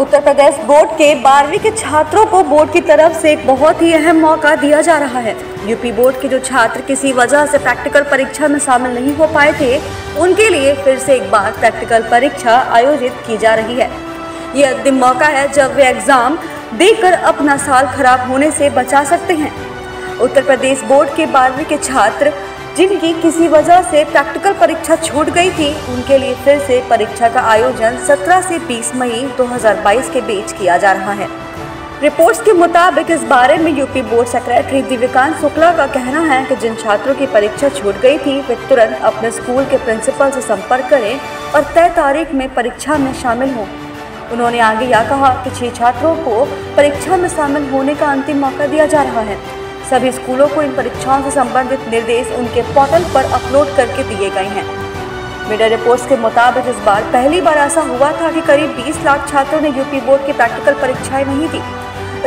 Uttar Pradesh board के 12वीं के छात्रों को बोर्ड की तरफ से एक बहुत ही अहम मौका दिया जा रहा है। यूपी बोर्ड के जो छात्र किसी वजह से प्रैक्टिकल परीक्षा में शामिल नहीं हो पाए थे, उनके लिए फिर से एक बार प्रैक्टिकल परीक्षा आयोजित की जा रही है। ये अंतिम मौका है जब वे एग्जाम देकर अपना साल खराब होने से बचा सकते हैं। उत्तर प्रदेश बोर्ड के 12वीं के छात्र जिनकी किसी वजह से प्रैक्टिकल परीक्षा छूट गई थी, उनके लिए फिर से परीक्षा का आयोजन 17 से 20 मई 2022 के बीच किया जा रहा है। रिपोर्ट्स के मुताबिक इस बारे में UP board secretary Divyakant Shukla का कहना है कि जिन छात्रों की परीक्षा छूट गई थी, वे तुरंत अपने स्कूल के प्रिंसिपल से संपर्क करें और तय तारीख में परीक्षा में शामिल हों। उन्होंने आगे यह कहा कि 6 छात्रों को परीक्षा में शामिल होने का अंतिम मौका दिया जा रहा है। सभी स्कूलों को इन परीक्षाओं से संबंधित निर्देश उनके पोर्टल पर अपलोड करके दिए गए हैं। मीडिया रिपोर्ट्स के मुताबिक इस बार पहली बार ऐसा हुआ था कि करीब 20 लाख छात्रों ने यूपी बोर्ड की प्रैक्टिकल परीक्षाएं नहीं दी।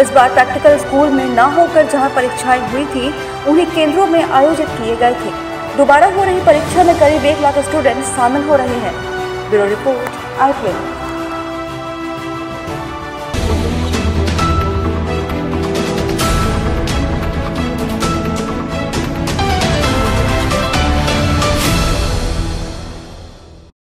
इस बार प्रैक्टिकल स्कूल में न होकर जहां परीक्षाएं हुई थी, उन्हीं केंद्रों में आयोजित किए गए थे। दोबारा हो रही परीक्षा में करीब 1 लाख स्टूडेंट शामिल हो रहे हैं। Bureau report, IPN.